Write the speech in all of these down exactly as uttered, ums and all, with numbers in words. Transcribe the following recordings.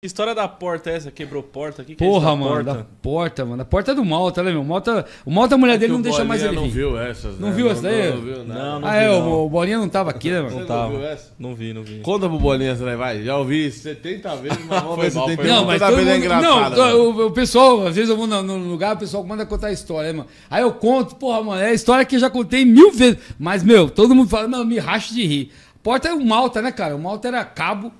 História da porta essa, quebrou porta aqui. Que porra, é mano, porta? Da porta, mano. A porta é do Malta, né, meu? Malta, o Malta, a mulher é dele não deixa mais ele vir. Não viu essas, né? Não viu não, essa daí? Não, viu, não. não, não ah, vi, é, não. O Bolinha não tava aqui, né, mano? Não tava. Não viu essa? Não vi, não vi. Conta pro Bolinha essa daí, vai. Já ouvi setenta vezes, mas não foi setenta vezes. Não, mas toda vez é engraçado. Não, o, o pessoal, às vezes eu vou no, no lugar, o pessoal manda contar a história, né, mano? Aí eu conto, porra, mano, é a história que eu já contei mil vezes. Mas, meu, todo mundo fala, não, me racha de rir. Porta é o Malta, né, cara? O Malta era cabo.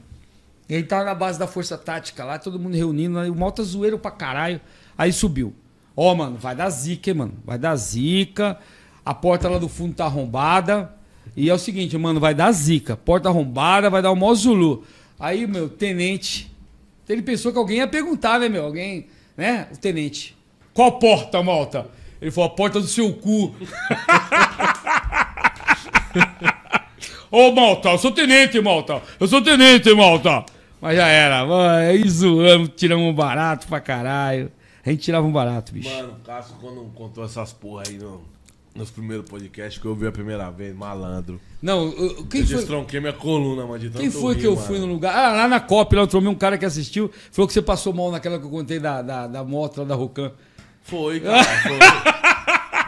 E aí tava na base da força tática lá, todo mundo reunindo, aí o Malta zoeiro pra caralho, aí subiu. Ó, oh, mano, vai dar zica, hein, mano? Vai dar zica, a porta lá do fundo tá arrombada, e é o seguinte, mano, vai dar zica, porta arrombada, vai dar o mó zulu. Aí, meu, tenente, ele pensou que alguém ia perguntar, né, meu, alguém, né, o tenente, qual porta, Malta? Ele falou, a porta do seu cu. Ô, oh, Malta, eu sou tenente, Malta, eu sou tenente, Malta. Mas já era, mano, aí zoamos, tiramos um barato pra caralho. A gente tirava um barato, bicho. Mano, o Cássio, quando contou essas porra aí no, nos primeiros podcasts que eu vi a primeira vez, malandro. Não, eu, quem eu foi? Eu destronquei minha coluna, mano, de tanto Quem foi rir, que eu mano. fui no lugar? Ah, lá na Copa, lá eu tomei um cara que assistiu, falou que você passou mal naquela que eu contei da, da, da moto lá da Rocan. Foi, cara, foi.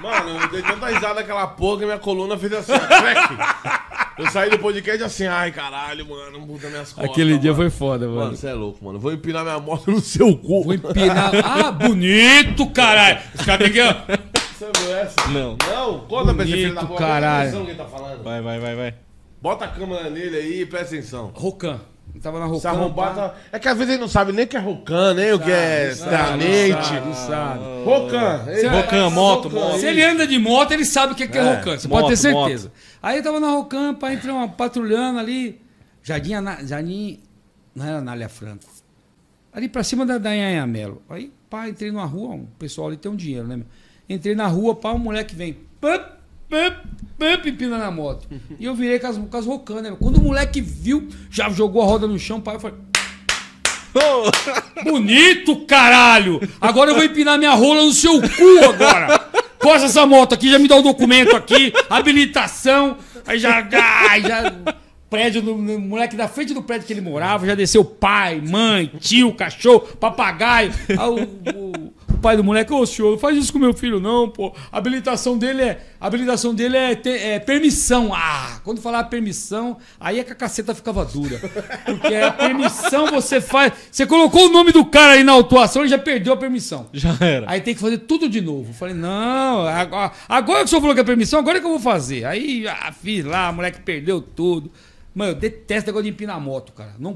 Mano, eu dei tanta risada naquela porra que minha coluna fez assim, crack. Eu saí do podcast assim, ai caralho, mano, puta minhas costas. Aquele dia mano. foi foda, mano. Mano, você é louco, mano. Vou empinar minha moto no seu cu. Vou empinar. Ah, bonito, caralho. Os caras têm que. Você viu essa? Não. Não? Conta pra esse filho da porta. Atenção quem tá falando. Vai, vai, vai, vai. Bota a câmera nele aí e presta atenção. Rocan. Ele tava na Rocan. Essa roubada. Tá... É que às vezes ele não sabe nem o que é Rocan, nem o que é Stranete. Não sabe. Rocan. Rocan, moto, moto. Se ele anda de moto, ele sabe o que é, que é, é Rocan. Você moto, pode ter certeza. Moto. Aí eu tava na Rocan, pra entrar uma patrulhando ali. Jardim, Ana... Jardim. Não era Anália Franco. Ali pra cima da, da Anhanha Melo. Aí, pá, entrei numa rua. O pessoal ali tem um dinheiro, né, meu? Entrei na rua, pá, um moleque vem. Pã! Empina na moto. E eu virei com as, com as Rocan, né? Quando o moleque viu, já jogou a roda no chão, pai, eu falei... Oh. Bonito, caralho! Agora eu vou empinar minha rola no seu cu agora! Costa essa moto aqui, já me dá o documento aqui, habilitação, aí já... Ai, já prédio, do, do moleque da frente do prédio que ele morava, já desceu pai, mãe, tio, cachorro, papagaio... Aí, o, o, pai do moleque, ô senhor, não faz isso com meu filho não, pô. A habilitação dele é, a habilitação dele é, ter, é permissão. Ah, quando falar permissão, aí é que a caceta ficava dura. Porque a permissão você faz, você colocou o nome do cara aí na autuação, ele já perdeu a permissão. Já era. Aí tem que fazer tudo de novo. Eu falei, não, agora, agora que o senhor falou que é permissão, agora é que eu vou fazer. Aí, ah, fiz lá, o moleque perdeu tudo. Mano, eu detesto negócio de empinar moto, cara. Não